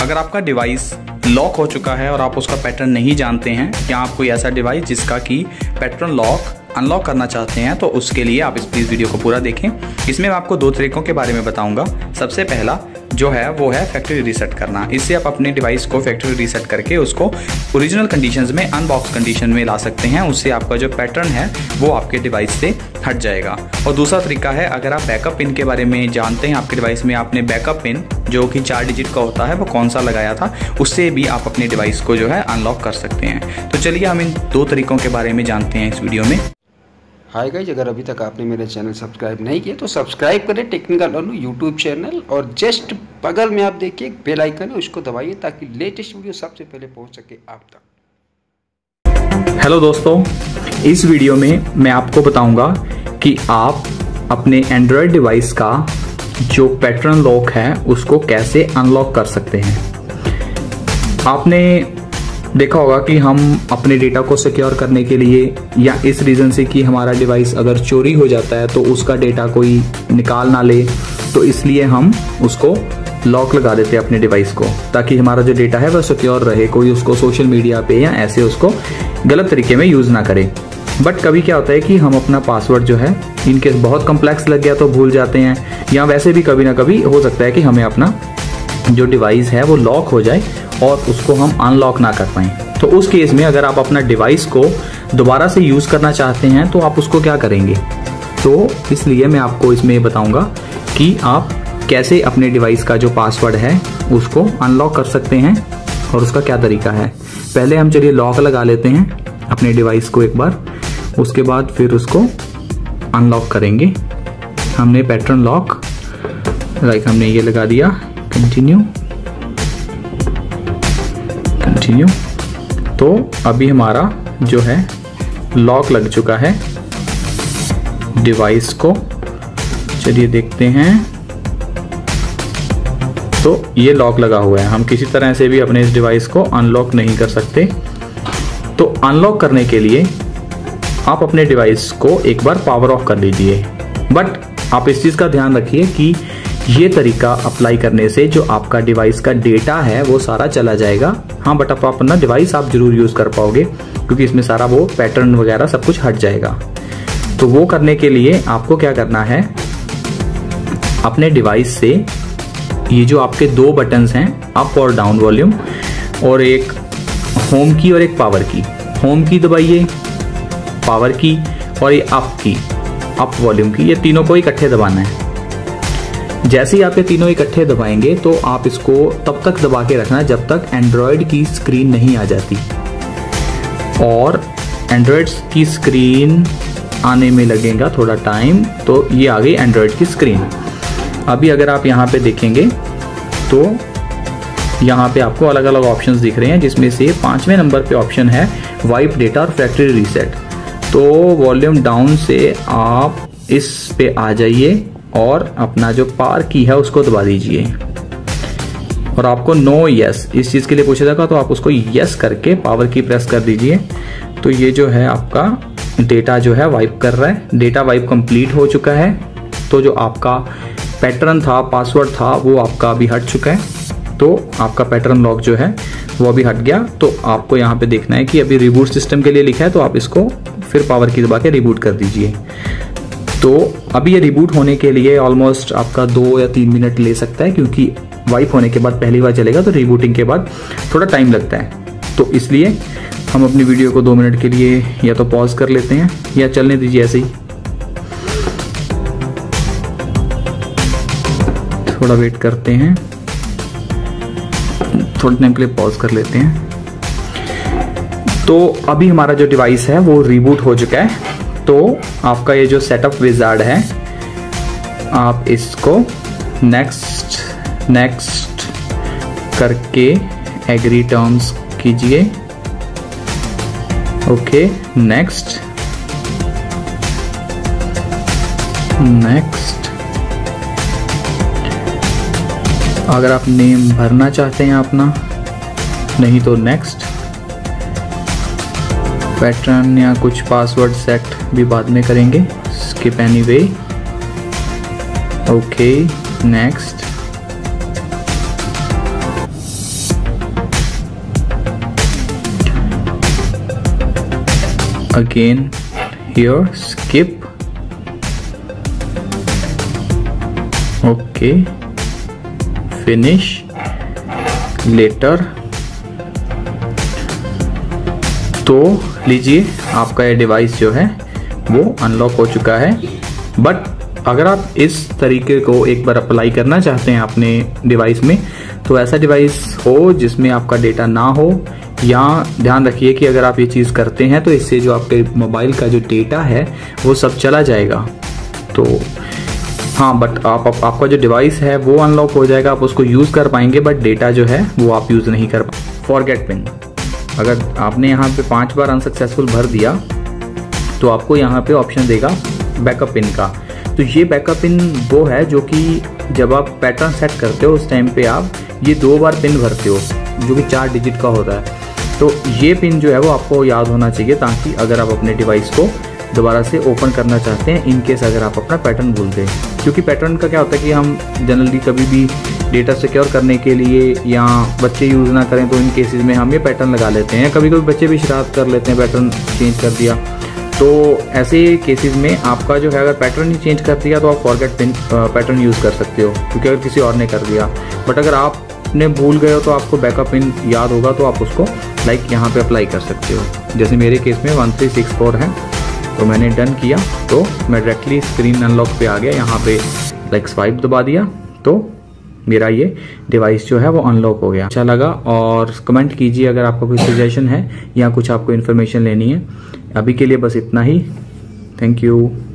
अगर आपका device lock हो चुका है और आप उसका पैटर्न नहीं जानते हैं या आप कोई ऐसा डिवाइस जिसका कि पैटर्न लॉक अनलॉक करना चाहते हैं, तो उसके लिए आप इस प्लीज़ वीडियो को पूरा देखें। इसमें मैं आपको दो तरीकों के बारे में बताऊंगा। सबसे पहला जो है वो है फैक्ट्री रीसेट करना। इससे आप अपने डिवाइस को फैक्ट्री रीसेट करके उसको ओरिजिनल कंडीशंस में अनबॉक्स कंडीशन में ला सकते हैं। उससे आपका जो पैटर्न है वो आपके डिवाइस से हट जाएगा। और दूसरा तरीका है, अगर आप बैकअप पिन के बारे में जानते हैं, आपके डिवाइस में आपने बैकअप पिन जो कि 4 डिजिट का होता है वो कौन सा लगाया था, उससे भी आप अपने डिवाइस को जो है अनलॉक कर सकते हैं। तो चलिए हम इन दो तरीकों के बारे में जानते हैं इस वीडियो में। हाय गाइस, अगर अभी तक आपने मेरा चैनल सब्सक्राइब नहीं किया तो सब्सक्राइब करें टेक्निकल आनू यूट्यूब चैनल, और जस्ट बगल में आप देखिए बेल आइकन है, उसको दबाइए ताकि लेटेस्ट वीडियो सबसे पहले पहुंच सके आप तक। हेलो दोस्तों, इस वीडियो में मैं आपको बताऊंगा कि आप अपने एंड्रॉयड डिवाइस का जो पैटर्न लॉक है उसको कैसे अनलॉक कर सकते हैं। आपने देखा होगा कि हम अपने डेटा को सिक्योर करने के लिए या इस रीज़न से कि हमारा डिवाइस अगर चोरी हो जाता है तो उसका डेटा कोई निकाल ना ले, तो इसलिए हम उसको लॉक लगा देते हैं अपने डिवाइस को, ताकि हमारा जो डेटा है वह सिक्योर रहे, कोई उसको सोशल मीडिया पे या ऐसे उसको गलत तरीके में यूज़ ना करे। बट कभी क्या होता है कि हम अपना पासवर्ड जो है इनकेस बहुत कम्प्लेक्स लग गया तो भूल जाते हैं, या वैसे भी कभी ना कभी हो सकता है कि हमें अपना जो डिवाइस है वो लॉक हो जाए और उसको हम अनलॉक ना कर पाएँ। तो उस केस में अगर आप अपना डिवाइस को दोबारा से यूज़ करना चाहते हैं तो आप उसको क्या करेंगे, तो इसलिए मैं आपको इसमें बताऊंगा कि आप कैसे अपने डिवाइस का जो पासवर्ड है उसको अनलॉक कर सकते हैं और उसका क्या तरीका है। पहले हम चलिए लॉक लगा लेते हैं अपने डिवाइस को एक बार, उसके बाद फिर उसको अनलॉक करेंगे। हमने पैटर्न लॉक लाइक हमने ये लगा दिया, कंटिन्यू। तो अभी हमारा जो है लॉक लग चुका है डिवाइस को। चलिए देखते हैं, तो ये लॉक लगा हुआ है, हम किसी तरह से भी अपने इस डिवाइस को अनलॉक नहीं कर सकते। तो अनलॉक करने के लिए आप अपने डिवाइस को एक बार पावर ऑफ कर लीजिए। बट आप इस चीज़ का ध्यान रखिए कि ये तरीका अप्लाई करने से जो आपका डिवाइस का डेटा है वो सारा चला जाएगा। हाँ, बट आप अपना डिवाइस आप ज़रूर यूज़ कर पाओगे, क्योंकि इसमें सारा वो पैटर्न वगैरह सब कुछ हट जाएगा। तो वो करने के लिए आपको क्या करना है, अपने डिवाइस से ये जो आपके 2 बटन्स हैं, अप और डाउन वॉल्यूम, और एक होम की और एक पावर की। होम की दबाइए, पावर की और ये अप की, अप वॉल्यूम की, ये तीनों को इकट्ठे दबाना है। जैसे ही आप ये तीनों इकट्ठे दबाएंगे तो आप इसको तब तक दबा के रखना जब तक एंड्रॉयड की स्क्रीन नहीं आ जाती, और एंड्रॉयड की स्क्रीन आने में लगेगा थोड़ा टाइम। तो ये आ गई एंड्रॉयड की स्क्रीन। अभी अगर आप यहाँ पे देखेंगे तो यहाँ पे आपको अलग अलग ऑप्शंस दिख रहे हैं, जिसमें से 5वें नंबर पे ऑप्शन है वाइप डेटा और फैक्ट्री रीसेट। तो वॉल्यूम डाउन से आप इस पे आ जाइए और अपना जो पावर की है उसको दबा दीजिए, और आपको नो यस इस चीज़ के लिए पूछा जाएगा, तो आप उसको यस करके पावर की प्रेस कर दीजिए। तो ये जो है आपका डेटा जो है वाइप कर रहा है, डेटा वाइप कंप्लीट हो चुका है। तो जो आपका पैटर्न था, पासवर्ड था, वो आपका अभी हट चुका है। तो आपका पैटर्न लॉक जो है वो अभी हट गया। तो आपको यहाँ पे देखना है कि अभी रिबूट सिस्टम के लिए लिखा है, तो आप इसको फिर पावर की दबा के रिबूट कर दीजिए। तो अभी ये रिबूट होने के लिए ऑलमोस्ट आपका 2 या 3 मिनट ले सकता है, क्योंकि वाइप होने के बाद पहली बार चलेगा तो रिबूटिंग के बाद थोड़ा टाइम लगता है। तो इसलिए हम अपनी वीडियो को 2 मिनट के लिए या तो पॉज कर लेते हैं या चलने दीजिए ऐसे ही, थोड़ा वेट करते हैं, थोड़े टाइम के लिए पॉज कर लेते हैं। तो अभी हमारा जो डिवाइस है वो रिबूट हो चुका है। तो आपका ये जो सेटअप विजार्ड है, आप इसको नेक्स्ट नेक्स्ट करके एग्री टर्म्स कीजिए, ओके, नेक्स्ट नेक्स्ट। अगर आप नेम भरना चाहते हैं अपना, नहीं तो नेक्स्ट। पैटर्न या कुछ पासवर्ड सेट भी बाद में करेंगे, skip anyway, okay, next again here, skip. Okay, finish. Later. तो लीजिए आपका ये डिवाइस जो है वो अनलॉक हो चुका है। बट अगर आप इस तरीके को एक बार अप्लाई करना चाहते हैं अपने डिवाइस में, तो ऐसा डिवाइस हो जिसमें आपका डेटा ना हो, या ध्यान रखिए कि अगर आप ये चीज़ करते हैं तो इससे जो आपके मोबाइल का जो डेटा है वो सब चला जाएगा। तो हाँ, बट आपका जो डिवाइस है वो अनलॉक हो जाएगा, आप उसको यूज़ कर पाएंगे, बट डेटा जो है वो आप यूज़ नहीं कर पाएंगे। फॉरगेट पिन, अगर आपने यहाँ पे 5 बार अनसक्सेसफुल भर दिया तो आपको यहाँ पे ऑप्शन देगा बैकअप पिन का। तो ये बैकअप पिन वो है जो कि जब आप पैटर्न सेट करते हो उस टाइम पे आप ये 2 बार पिन भरते हो, जो कि 4 डिजिट का होता है। तो ये पिन जो है वो आपको याद होना चाहिए, ताकि अगर आप अपने डिवाइस को दोबारा से ओपन करना चाहते हैं इनकेस अगर आप अपना पैटर्न भूल दें, क्योंकि पैटर्न का क्या होता है कि हम जनरली कभी भी डेटा सिक्योर करने के लिए या बच्चे यूज़ ना करें तो इन केसेस में हम ये पैटर्न लगा लेते हैं। कभी कभी बच्चे भी शरारत कर लेते हैं, पैटर्न चेंज कर दिया। तो ऐसे केसेस में आपका जो है अगर पैटर्न ही चेंज कर दिया तो आप फॉरगेट पिन पैटर्न यूज़ कर सकते हो, क्योंकि अगर किसी और ने कर दिया। बट अगर आपने भूल गए हो तो आपको बैकअप पिन याद होगा, तो आप उसको लाइक यहाँ पर अप्लाई कर सकते हो। जैसे मेरे केस में 1364 है, तो मैंने डन किया तो मैं डायरेक्टली स्क्रीन अनलॉक पे आ गया, यहाँ पे लाइक स्वाइप दबा दिया तो मेरा ये डिवाइस जो है वो अनलॉक हो गया। अच्छा लगा और कमेंट कीजिए अगर आपका कोई सजेशन है या कुछ आपको इन्फॉर्मेशन लेनी है। अभी के लिए बस इतना ही, थैंक यू।